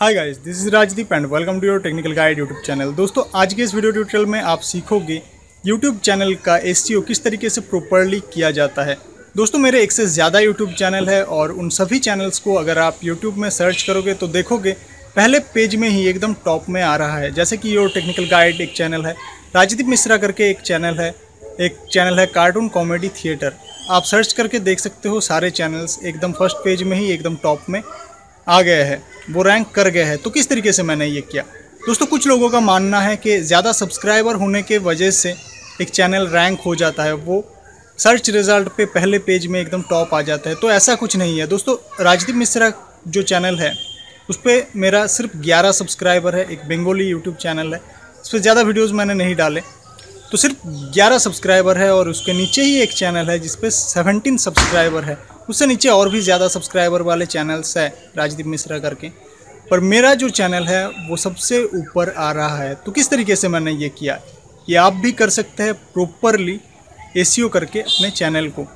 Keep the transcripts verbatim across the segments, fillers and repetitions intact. Hi guys, this is Rajdeep and welcome to your technical guide YouTube channel. दोस्तों, आज के इस वीडियो ट्यूटोरियल में आप सीखोगे यूट्यूब चैनल का एसईओ किस तरीके से प्रॉपर्ली किया जाता है। दोस्तों, मेरे एक से ज़्यादा यूट्यूब चैनल है और उन सभी चैनल्स को अगर आप यूट्यूब में सर्च करोगे तो देखोगे पहले पेज में ही एकदम टॉप में आ रहा है। जैसे कि योर टेक्निकल गाइड एक चैनल है, राजदीप मिश्रा करके एक चैनल है, एक चैनल है कार्टून कॉमेडी थिएटर। आप सर्च करके देख सकते हो सारे चैनल्स एकदम फर्स्ट पेज में ही एकदम टॉप में आ गया है, वो रैंक कर गया है। तो किस तरीके से मैंने ये किया? दोस्तों, कुछ लोगों का मानना है कि ज़्यादा सब्सक्राइबर होने के वजह से एक चैनल रैंक हो जाता है, वो सर्च रिज़ल्ट पे पहले पेज में एकदम टॉप आ जाता है। तो ऐसा कुछ नहीं है दोस्तों। राजदीप मिश्रा जो चैनल है उस पर मेरा सिर्फ ग्यारह सब्सक्राइबर है, एक बंगाली यूट्यूब चैनल है, उस पर ज़्यादा वीडियोज़ मैंने नहीं डाले, तो सिर्फ ग्यारह सब्सक्राइबर है। और उसके नीचे ही एक चैनल है जिस पे सत्रह सब्सक्राइबर है, उससे नीचे और भी ज़्यादा सब्सक्राइबर वाले चैनल्स है राजदीप मिश्रा करके, पर मेरा जो चैनल है वो सबसे ऊपर आ रहा है। तो किस तरीके से मैंने ये किया कि आप भी कर सकते हैं प्रॉपरली एसईओ करके अपने चैनल को।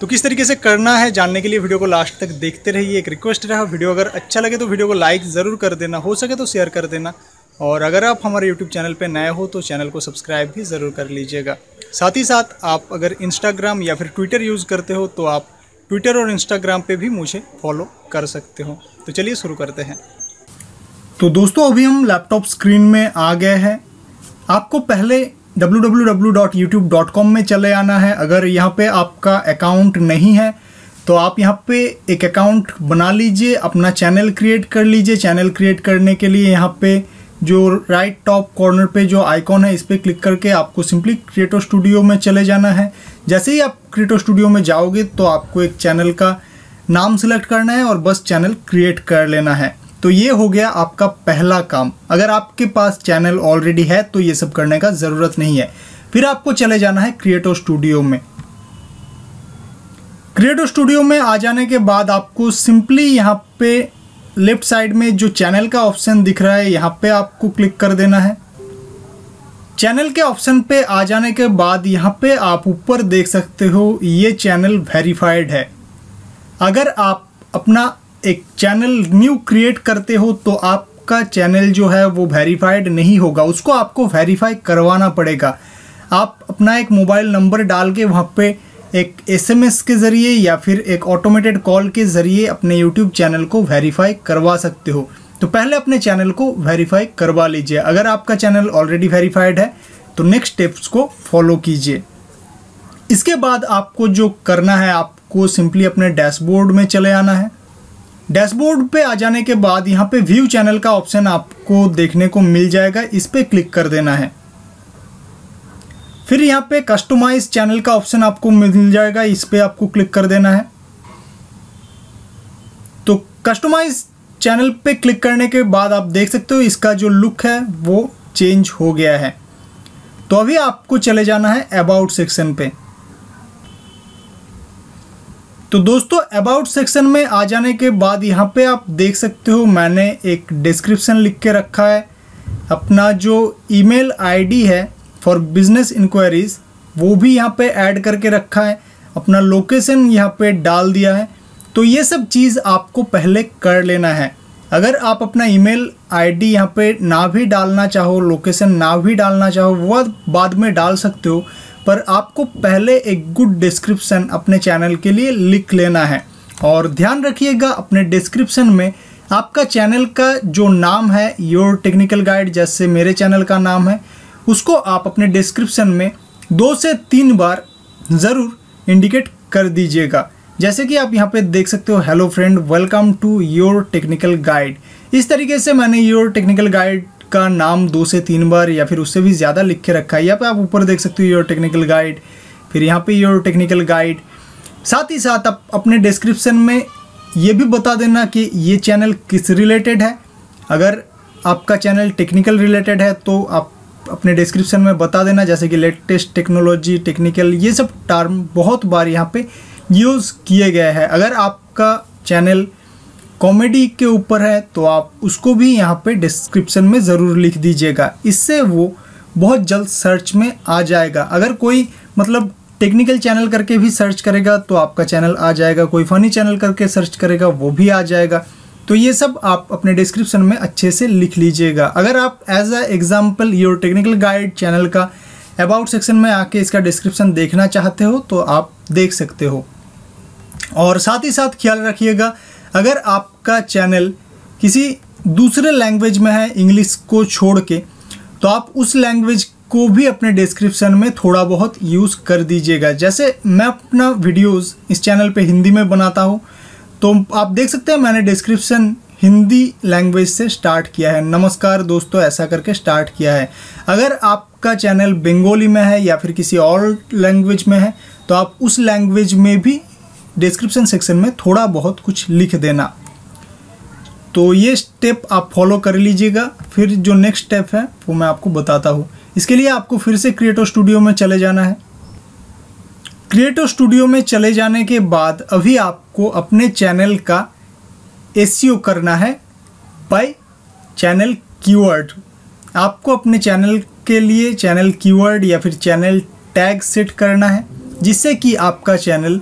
तो किस तरीके से करना है जानने के लिए वीडियो को लास्ट तक देखते रहिए। एक रिक्वेस्ट रहा, वीडियो अगर अच्छा लगे तो वीडियो को लाइक ज़रूर कर देना, हो सके तो शेयर कर देना, और अगर आप हमारे YouTube चैनल पर नए हो तो चैनल को सब्सक्राइब भी ज़रूर कर लीजिएगा। साथ ही साथ आप अगर Instagram या फिर Twitter यूज़ करते हो तो आप Twitter और Instagram पे भी मुझे फॉलो कर सकते हो। तो चलिए शुरू करते हैं। तो दोस्तों, अभी हम लैपटॉप स्क्रीन में आ गए हैं। आपको पहले W W W dot YouTube dot com में चले आना है। अगर यहाँ पे आपका अकाउंट नहीं है तो आप यहाँ पे एक अकाउंट बना लीजिए, अपना चैनल क्रिएट कर लीजिए। चैनल क्रिएट करने के लिए यहाँ पे जो राइट टॉप कॉर्नर पे जो आइकॉन है इस पर क्लिक करके आपको सिंपली क्रिएटर स्टूडियो में चले जाना है। जैसे ही आप क्रिएटर स्टूडियो में जाओगे तो आपको एक चैनल का नाम सिलेक्ट करना है और बस चैनल क्रिएट कर लेना है। तो ये हो गया आपका पहला काम। अगर आपके पास चैनल ऑलरेडी है तो ये सब करने का ज़रूरत नहीं है। फिर आपको चले जाना है क्रिएटर स्टूडियो में। क्रिएटर स्टूडियो में आ जाने के बाद आपको सिंपली यहाँ पे लेफ्ट साइड में जो चैनल का ऑप्शन दिख रहा है यहाँ पे आपको क्लिक कर देना है। चैनल के ऑप्शन पे आ जाने के बाद यहाँ पे आप ऊपर देख सकते हो ये चैनल वेरीफाइड है। अगर आप अपना एक चैनल न्यू क्रिएट करते हो तो आपका चैनल जो है वो वेरीफाइड नहीं होगा, उसको आपको वेरीफाई करवाना पड़ेगा। आप अपना एक मोबाइल नंबर डाल के वहाँ पे एक एसएमएस के ज़रिए या फिर एक ऑटोमेटेड कॉल के ज़रिए अपने यूट्यूब चैनल को वेरीफाई करवा सकते हो। तो पहले अपने चैनल को वेरीफाई करवा लीजिए। अगर आपका चैनल ऑलरेडी वेरीफाइड है तो नेक्स्ट स्टेप्स को फॉलो कीजिए। इसके बाद आपको जो करना है, आपको सिंपली अपने डैशबोर्ड में चले आना है। डैशबोर्ड पे आ जाने के बाद यहाँ पे व्यू चैनल का ऑप्शन आपको देखने को मिल जाएगा, इस पर क्लिक कर देना है। फिर यहाँ पे कस्टमाइज चैनल का ऑप्शन आपको मिल जाएगा, इस पर आपको क्लिक कर देना है। तो कस्टमाइज चैनल पे क्लिक करने के बाद आप देख सकते हो इसका जो लुक है वो चेंज हो गया है। तो अभी आपको चले जाना है अबाउट सेक्शन पे। तो दोस्तों, अबाउट सेक्शन में आ जाने के बाद यहाँ पे आप देख सकते हो मैंने एक डिस्क्रिप्शन लिख के रखा है। अपना जो ईमेल आईडी है फॉर बिजनेस इंक्वायरीज वो भी यहाँ पे ऐड करके रखा है, अपना लोकेशन यहाँ पे डाल दिया है। तो ये सब चीज़ आपको पहले कर लेना है। अगर आप अपना ईमेल आईडी यहाँ पे ना भी डालना चाहो, लोकेशन ना भी डालना चाहो, वो बाद में डाल सकते हो, पर आपको पहले एक गुड डिस्क्रिप्शन अपने चैनल के लिए लिख लेना है। और ध्यान रखिएगा, अपने डिस्क्रिप्शन में आपका चैनल का जो नाम है योर टेक्निकल गाइड, जैसे मेरे चैनल का नाम है, उसको आप अपने डिस्क्रिप्शन में दो से तीन बार ज़रूर इंडिकेट कर दीजिएगा। जैसे कि आप यहाँ पे देख सकते हो, hello friend, welcome to your technical guide. इस तरीके से मैंने योर टेक्निकल गाइड का नाम दो से तीन बार या फिर उससे भी ज़्यादा लिख के रखा है। यहाँ पे आप ऊपर देख सकते हो योर टेक्निकल गाइड, फिर यहाँ पे योर टेक्निकल गाइड। साथ ही साथ आप अपने डिस्क्रिप्शन में ये भी बता देना कि ये चैनल किस रिलेटेड है। अगर आपका चैनल टेक्निकल रिलेटेड है तो आप अपने डिस्क्रिप्शन में बता देना, जैसे कि लेटेस्ट टेक्नोलॉजी, टेक्निकल, ये सब टर्म बहुत बार यहाँ पे यूज़ किए गए हैं। अगर आपका चैनल कॉमेडी के ऊपर है तो आप उसको भी यहाँ पे डिस्क्रिप्शन में ज़रूर लिख दीजिएगा, इससे वो बहुत जल्द सर्च में आ जाएगा। अगर कोई मतलब टेक्निकल चैनल करके भी सर्च करेगा तो आपका चैनल आ जाएगा, कोई फ़नी चैनल करके सर्च करेगा वो भी आ जाएगा। तो ये सब आप अपने डिस्क्रिप्शन में अच्छे से लिख लीजिएगा। अगर आप as a example your technical guide channel का अबाउट सेक्शन में आके इसका डिस्क्रिप्शन देखना चाहते हो तो आप देख सकते हो। और साथ ही साथ ख्याल रखिएगा, अगर आपका चैनल किसी दूसरे लैंग्वेज में है इंग्लिश को छोड़ के, तो आप उस लैंग्वेज को भी अपने डिस्क्रिप्शन में थोड़ा बहुत यूज़ कर दीजिएगा। जैसे मैं अपना वीडियोज़ इस चैनल पे हिंदी में बनाता हूँ, तो आप देख सकते हैं मैंने डिस्क्रिप्शन हिंदी लैंग्वेज से स्टार्ट किया है, नमस्कार दोस्तों ऐसा करके स्टार्ट किया है। अगर आपका चैनल बंगाली में है या फिर किसी और लैंग्वेज में है, तो आप उस लैंग्वेज में भी डिस्क्रिप्शन सेक्शन में थोड़ा बहुत कुछ लिख देना। तो ये स्टेप आप फॉलो कर लीजिएगा, फिर जो नेक्स्ट स्टेप है वो मैं आपको बताता हूँ। इसके लिए आपको फिर से क्रिएटो स्टूडियो में चले जाना है। क्रिएटो स्टूडियो में चले जाने के बाद अभी आपको अपने चैनल का एसईओ करना है बाय चैनल कीवर्ड। आपको अपने चैनल के लिए चैनल कीवर्ड या फिर चैनल टैग सेट करना है, जिससे कि आपका चैनल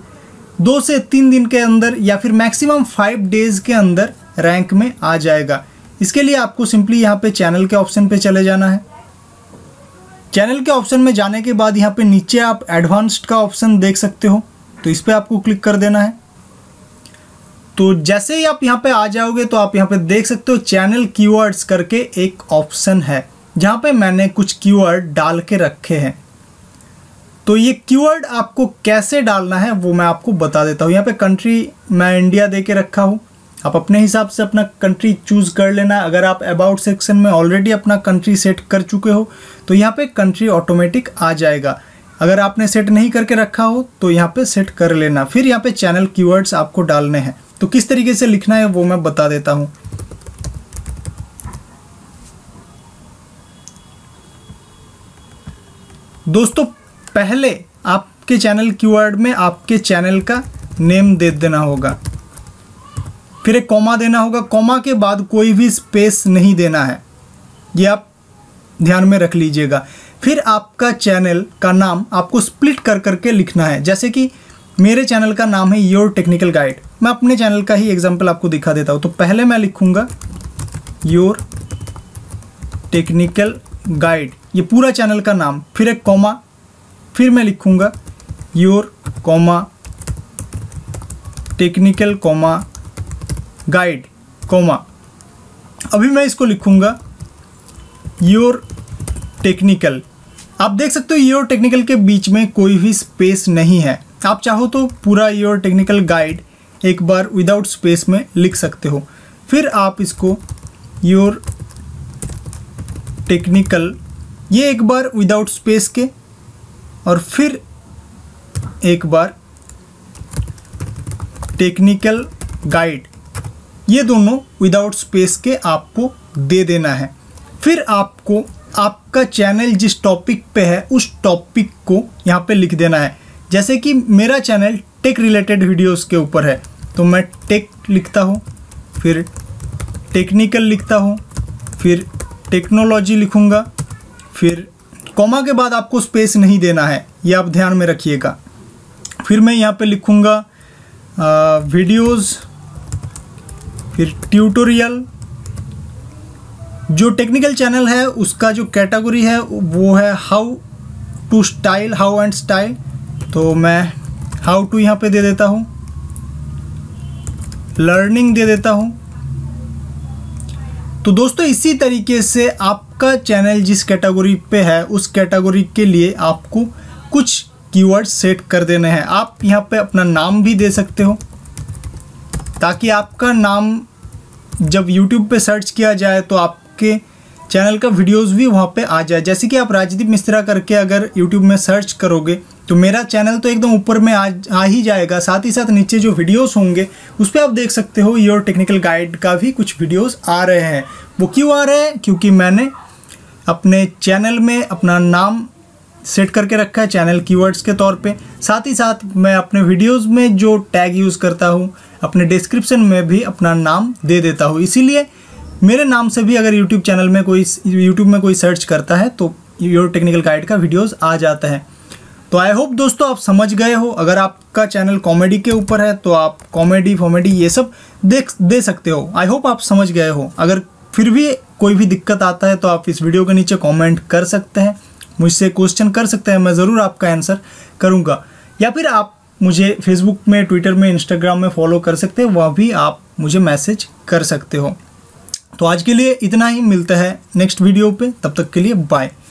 दो से तीन दिन के अंदर या फिर मैक्सिमम फाइव डेज़ के अंदर रैंक में आ जाएगा। इसके लिए आपको सिंपली यहाँ पे चैनल के ऑप्शन पे चले जाना है। चैनल के ऑप्शन में जाने के बाद यहाँ पे नीचे आप एडवांस्ड का ऑप्शन देख सकते हो, तो इस पर आपको क्लिक कर देना है। तो जैसे ही आप यहाँ पे आ जाओगे तो आप यहाँ पे देख सकते हो चैनल कीवर्ड्स करके एक ऑप्शन है, जहाँ पे मैंने कुछ कीवर्ड डाल के रखे हैं। तो ये कीवर्ड आपको कैसे डालना है वो मैं आपको बता देता हूँ। यहाँ पे कंट्री मैं इंडिया दे के रखा हूँ, आप अपने हिसाब से अपना कंट्री चूज़ कर लेना। अगर आप अबाउट सेक्शन में ऑलरेडी अपना कंट्री सेट कर चुके हो तो यहाँ पे कंट्री ऑटोमेटिक आ जाएगा। अगर आपने सेट नहीं करके रखा हो तो यहाँ पे सेट कर लेना। फिर यहाँ पे चैनल कीवर्ड्स आपको डालने हैं, तो किस तरीके से लिखना है वो मैं बता देता हूँ। दोस्तों पहले आपके चैनल कीवर्ड में आपके चैनल का नेम दे देना होगा, फिर एक कॉमा देना होगा। कॉमा के बाद कोई भी स्पेस नहीं देना है, ये आप ध्यान में रख लीजिएगा। फिर आपका चैनल का नाम आपको स्प्लिट कर करके लिखना है। जैसे कि मेरे चैनल का नाम है योर टेक्निकल गाइड, मैं अपने चैनल का ही एग्जांपल आपको दिखा देता हूँ। तो पहले मैं लिखूँगा योर टेक्निकल गाइड, ये पूरा चैनल का नाम, फिर एक कॉमा, फिर मैं लिखूँगा your comma technical comma guide comma, अभी मैं इसको लिखूंगा योर टेक्निकल। आप देख सकते हो योर टेक्निकल के बीच में कोई भी स्पेस नहीं है। आप चाहो तो पूरा योर टेक्निकल गाइड एक बार विदाउट स्पेस में लिख सकते हो। फिर आप इसको योर टेक्निकल ये एक बार विदाउट स्पेस के और फिर एक बार टेक्निकल गाइड, ये दोनों विदाउट स्पेस के आपको दे देना है। फिर आपको आपका चैनल जिस टॉपिक पे है उस टॉपिक को यहाँ पे लिख देना है। जैसे कि मेरा चैनल टेक रिलेटेड वीडियोस के ऊपर है, तो मैं टेक लिखता हूँ, फिर टेक्निकल लिखता हूँ, फिर टेक्नोलॉजी लिखूँगा, फिर कॉमा के बाद आपको स्पेस नहीं देना है, ये आप ध्यान में रखिएगा। फिर मैं यहाँ पर लिखूँगा वीडियोज़, फिर ट्यूटोरियल। जो टेक्निकल चैनल है उसका जो कैटेगरी है वो है how to style, how and style, तो मैं हाउ टू यहाँ पे दे देता हूँ, लर्निंग दे देता हूँ। तो दोस्तों इसी तरीके से आपका चैनल जिस कैटेगरी पे है उस कैटेगरी के लिए आपको कुछ कीवर्ड सेट कर देने हैं। आप यहाँ पे अपना नाम भी दे सकते हो, ताकि आपका नाम जब YouTube पे सर्च किया जाए तो आपके चैनल का वीडियोस भी वहाँ पे आ जाए। जैसे कि आप राजदीप मिश्रा करके अगर YouTube में सर्च करोगे तो मेरा चैनल तो एकदम ऊपर में आ आ ही जाएगा, साथ ही साथ नीचे जो वीडियोस होंगे उस पर आप देख सकते हो योर टेक्निकल गाइड का भी कुछ वीडियोस आ रहे हैं। वो क्यों आ रहे हैं? क्योंकि मैंने अपने चैनल में अपना नाम सेट करके रखा है चैनल कीवर्ड्स के तौर पे। साथ ही साथ मैं अपने वीडियोस में जो टैग यूज़ करता हूँ अपने डिस्क्रिप्शन में भी अपना नाम दे देता हूँ, इसीलिए मेरे नाम से भी अगर यूट्यूब चैनल में कोई यूट्यूब में कोई सर्च करता है तो योर टेक्निकल गाइड का वीडियोस आ जाता है। तो आई होप दोस्तों आप समझ गए हो। अगर आपका चैनल कॉमेडी के ऊपर है तो आप कॉमेडी फॉमेडी ये सब देख दे सकते हो। आई होप आप समझ गए हो। अगर फिर भी कोई भी दिक्कत आता है तो आप इस वीडियो के नीचे कमेंट कर सकते हैं, मुझसे क्वेश्चन कर सकते हैं, मैं ज़रूर आपका आंसर करूँगा। या फिर आप मुझे फेसबुक में, ट्विटर में, इंस्टाग्राम में फॉलो कर सकते हैं, वहाँ भी आप मुझे मैसेज कर सकते हो। तो आज के लिए इतना ही, मिलता है नेक्स्ट वीडियो पे, तब तक के लिए बाय।